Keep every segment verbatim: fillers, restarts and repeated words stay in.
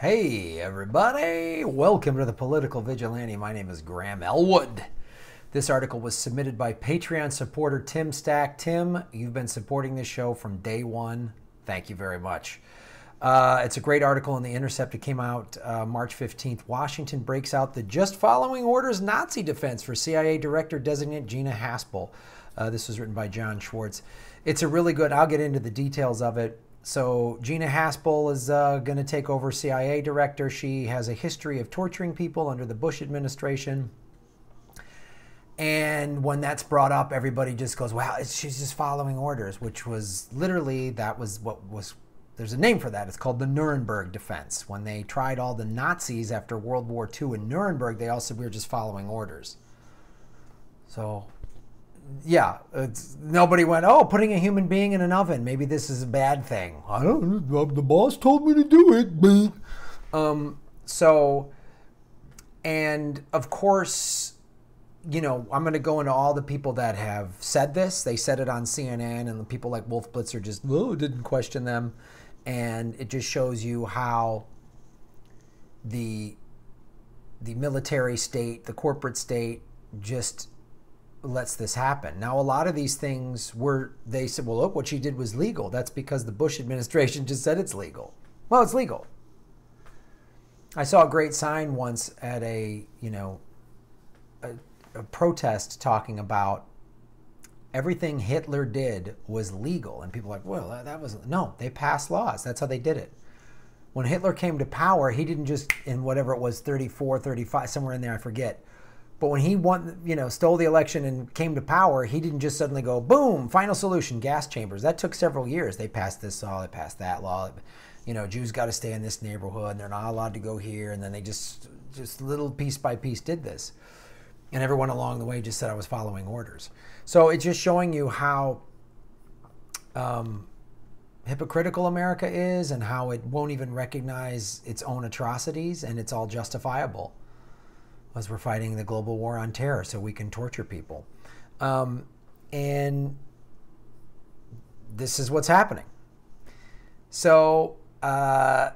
Hey everybody, welcome to The Political Vigilante. My name is Graham Elwood. This article was submitted by Patreon supporter Tim Stack. Tim, you've been supporting this show from day one. Thank you very much. Uh, it's a great article in The Intercept. It came out uh, March fifteenth. Washington breaks out the just following orders Nazi defense for C I A Director Designate Gina Haspel. Uh, this was written by John Schwartz. It's a really good, I'll get into the details of it. So Gina Haspel is uh, going to take over C I A director. She has a history of torturing people under the Bush administration. And when that's brought up, everybody just goes, wow, it's, she's just following orders, which was literally, that was what was, there's a name for that. It's called the Nuremberg Defense. When they tried all the Nazis after World War Two in Nuremberg, they all said, we were just following orders. So... yeah, it's, nobody went, oh, putting a human being in an oven, maybe this is a bad thing. I don't know, the boss told me to do it. Um, so, and of course, you know, I'm going to go into all the people that have said this. They said it on C N N, and the people like Wolf Blitzer just oh, didn't question them. And it just shows you how the, the military state, the corporate state, just... lets this happen. Now, a lot of these things were, they said, well, look, what she did was legal. That's because the Bush administration just said it's legal. Well, it's legal. I saw a great sign once at a, you know, a, a protest talking about everything Hitler did was legal. And people are like, well, that was, no, they passed laws. That's how they did it. When Hitler came to power, he didn't just, in whatever it was, thirty-four, thirty-five, somewhere in there, I forget. But when he won, you know, stole the election and came to power, he didn't just suddenly go, boom, final solution, gas chambers. That took several years. They passed this law, they passed that law. You know, Jews got to stay in this neighborhood, and they're not allowed to go here. And then they just, just little piece by piece did this. And everyone along the way just said I was following orders. So it's just showing you how um, hypocritical America is and how it won't even recognize its own atrocities, and it's all justifiable. As we're fighting the global war on terror so we can torture people. Um, and this is what's happening. So uh,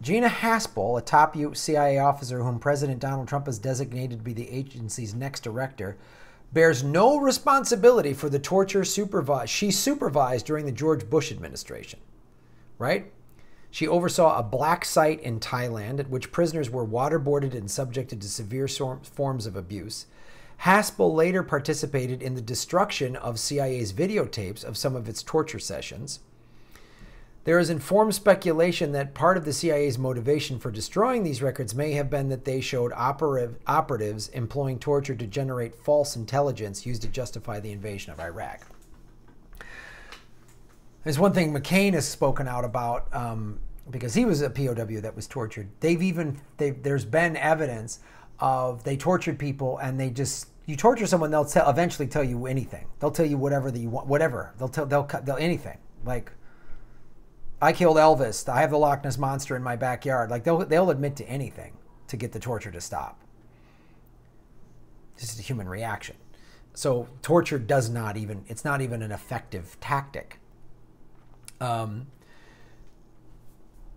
Gina Haspel, a top C I A officer whom President Donald Trump has designated to be the agency's next director, bears no responsibility for the torture supervised. She supervised during the George Bush administration, right? She oversaw a black site in Thailand at which prisoners were waterboarded and subjected to severe forms of abuse. Haspel later participated in the destruction of C I A's videotapes of some of its torture sessions. There is informed speculation that part of the C I A's motivation for destroying these records may have been that they showed operative, operatives employing torture to generate false intelligence used to justify the invasion of Iraq. There's one thing McCain has spoken out about um, because he was a P O W that was tortured. They've even, they've, there's been evidence of they tortured people, and they just, you torture someone, they'll tell, eventually tell you anything. They'll tell you whatever that you want, whatever. They'll tell, they'll cut, they'll, anything. Like, I killed Elvis. I have the Loch Ness Monster in my backyard. Like, they'll, they'll admit to anything to get the torture to stop. This is a human reaction. So torture does not even, it's not even an effective tactic. Um,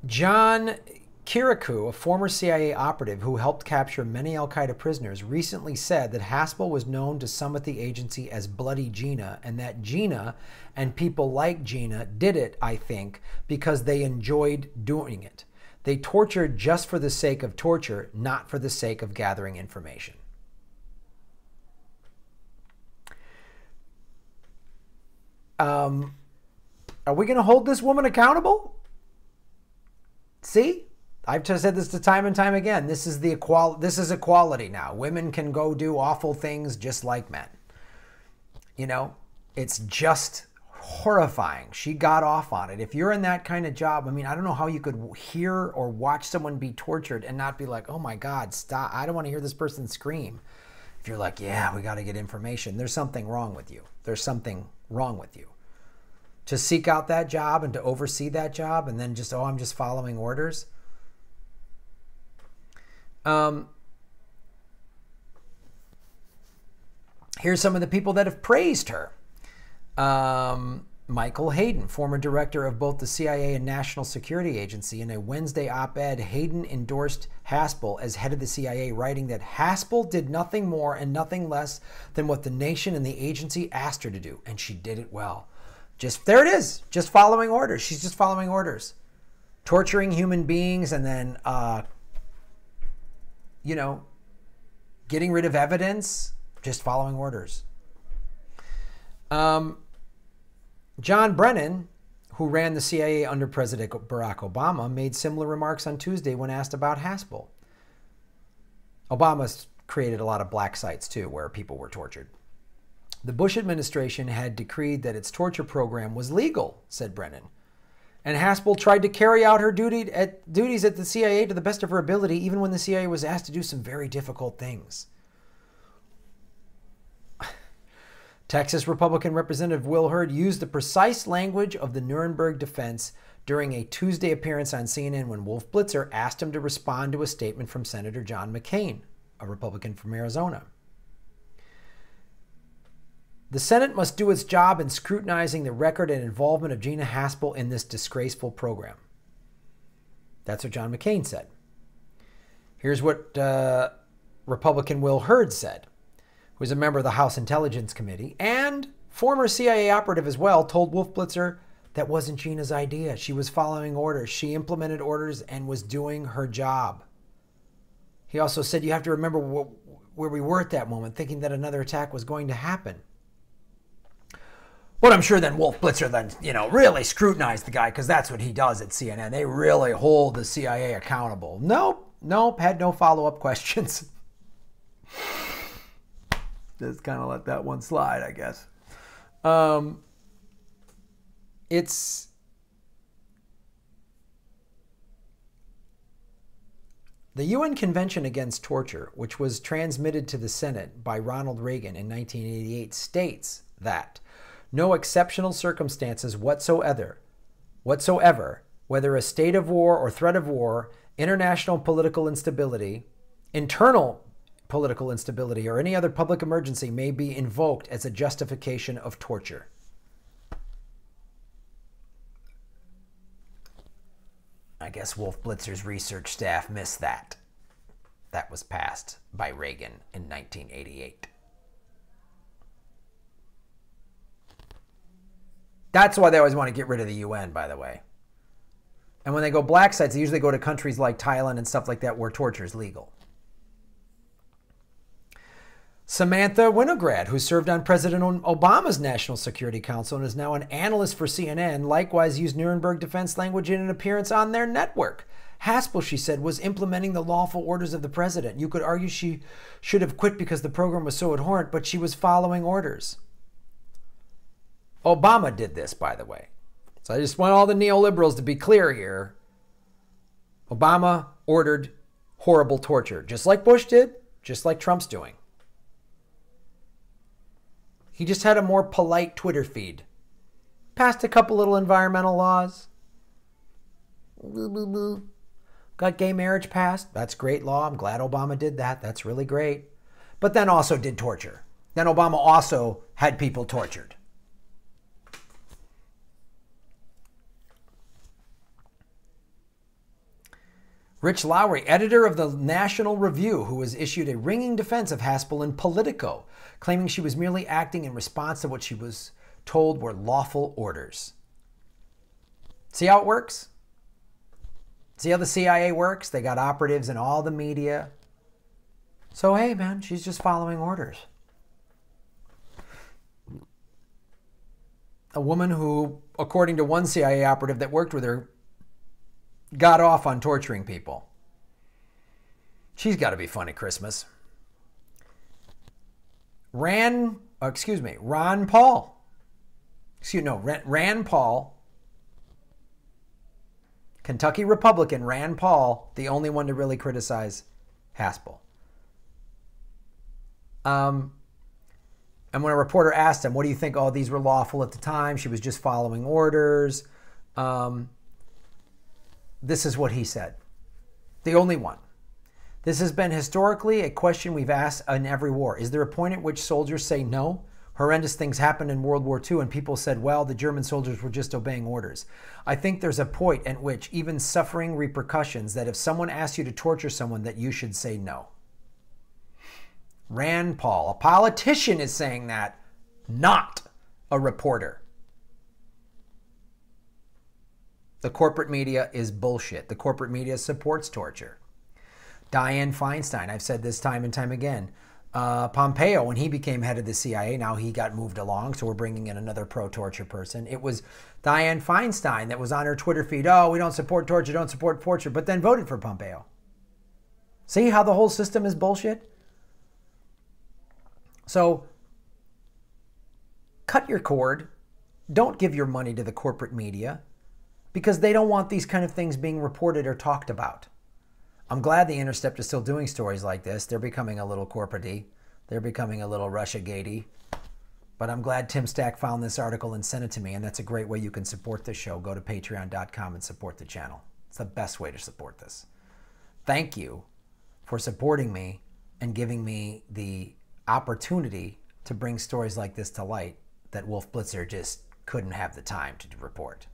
John Kirikou, a former C I A operative who helped capture many Al-Qaeda prisoners, recently said that Haspel was known to some at the agency as Bloody Gina, and that Gina and people like Gina did it, I think, because they enjoyed doing it. They tortured just for the sake of torture, not for the sake of gathering information. Um... Are we going to hold this woman accountable? See, I've just said this to time and time again. This is the equal. This is equality now. Women can go do awful things just like men. You know, it's just horrifying. She got off on it. If you're in that kind of job, I mean, I don't know how you could hear or watch someone be tortured and not be like, oh my God, stop. I don't want to hear this person scream. If you're like, yeah, we got to get information. There's something wrong with you. There's something wrong with you. To seek out that job and to oversee that job and then just, oh, I'm just following orders. Um, here's some of the people that have praised her. Um, Michael Hayden, former director of both the C I A and National Security Agency. In a Wednesday op-ed, Hayden endorsed Haspel as head of the C I A, writing that Haspel did nothing more and nothing less than what the nation and the agency asked her to do, and she did it well. Just, there it is, just following orders. She's just following orders. Torturing human beings and then, uh, you know, getting rid of evidence, just following orders. Um... John Brennan, who ran the C I A under President Barack Obama, made similar remarks on Tuesday when asked about Haspel. Obama's created a lot of black sites, too, where people were tortured. The Bush administration had decreed that its torture program was legal, said Brennan, and Haspel tried to carry out her duty at, duties at the C I A to the best of her ability, even when the C I A was asked to do some very difficult things. Texas Republican Representative Will Hurd used the precise language of the Nuremberg Defense during a Tuesday appearance on C N N when Wolf Blitzer asked him to respond to a statement from Senator John McCain, a Republican from Arizona. The Senate must do its job in scrutinizing the record and involvement of Gina Haspel in this disgraceful program. That's what John McCain said. Here's what uh, Republican Will Hurd said, who is a member of the House Intelligence Committee and former C I A operative as well, told Wolf Blitzer that wasn't Gina's idea. She was following orders. She implemented orders and was doing her job. He also said, you have to remember wh- where we were at that moment, thinking that another attack was going to happen. But I'm sure then Wolf Blitzer then, you know, really scrutinized the guy because that's what he does at C N N. They really hold the C I A accountable. Nope, nope, had no follow-up questions. Just kind of let that one slide, I guess. Um, it's... The U N Convention Against Torture, which was transmitted to the Senate by Ronald Reagan in nineteen eighty-eight, states that no exceptional circumstances whatsoever, whatsoever, whether a state of war or threat of war, international political instability, internal political instability, or any other public emergency may be invoked as a justification of torture. I guess Wolf Blitzer's research staff missed that. That was passed by Reagan in nineteen eighty-eight. That's why they always want to get rid of the U N, by the way. And when they go black sites, they usually go to countries like Thailand and stuff like that where torture is legal. Samantha Winograd, who served on President Obama's National Security Council and is now an analyst for C N N, likewise used Nuremberg defense language in an appearance on their network. Haspel, she said, was implementing the lawful orders of the president. You could argue she should have quit because the program was so abhorrent, but she was following orders. Obama did this, by the way. So I just want all the neoliberals to be clear here. Obama ordered horrible torture, just like Bush did, just like Trump's doing. He just had a more polite Twitter feed. Passed a couple little environmental laws. Boo, boo, boo. Got gay marriage passed. That's great law. I'm glad Obama did that. That's really great. But then also did torture. Then Obama also had people tortured. Rich Lowry, editor of the National Review, who has issued a ringing defense of Haspel in Politico, claiming she was merely acting in response to what she was told were lawful orders. See how it works? See how the C I A works? They got operatives in all the media. So, hey, man, she's just following orders. A woman who, according to one C I A operative that worked with her, got off on torturing people. She's got to be fun at Christmas. Rand, excuse me, Ron Paul. Excuse no, Rand Paul. Kentucky Republican Rand Paul, the only one to really criticize Haspel. Um, and when a reporter asked him, "What do you think? Oh, these were lawful at the time. She was just following orders." Um, This is what he said. The only one. This has been historically a question we've asked in every war. Is there a point at which soldiers say no? horrendous things happened in World War Two and people said, well, the German soldiers were just obeying orders. I think there's a point at which even suffering repercussions, that if someone asks you to torture someone, that you should say no. Rand Paul, a politician, is saying that, not a reporter. The corporate media is bullshit. The corporate media supports torture. Dianne Feinstein, I've said this time and time again. Uh, Pompeo, when he became head of the C I A, now he got moved along, so we're bringing in another pro-torture person. It was Dianne Feinstein that was on her Twitter feed, oh, we don't support torture, don't support torture, but then voted for Pompeo. See how the whole system is bullshit? So, cut your cord. Don't give your money to the corporate media, because they don't want these kind of things being reported or talked about. I'm glad The Intercept is still doing stories like this. They're becoming a little corporate-y. They're becoming a little Russiagate-y. But I'm glad Tim Stack found this article and sent it to me, and that's a great way you can support this show. Go to patreon dot com and support the channel. It's the best way to support this. Thank you for supporting me and giving me the opportunity to bring stories like this to light that Wolf Blitzer just couldn't have the time to report.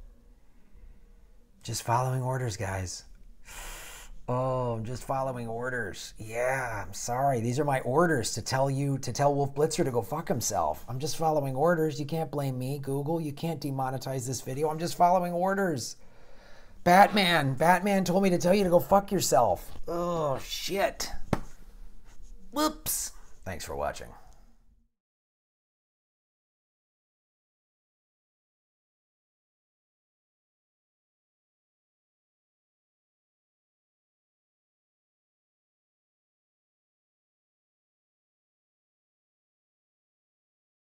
Just following orders, guys. Oh, I'm just following orders. Yeah, I'm sorry. These are my orders to tell you, to tell Wolf Blitzer to go fuck himself. I'm just following orders. You can't blame me, Google. You can't demonetize this video. I'm just following orders. Batman. Batman told me to tell you to go fuck yourself. Oh, shit. Whoops. Thanks for watching.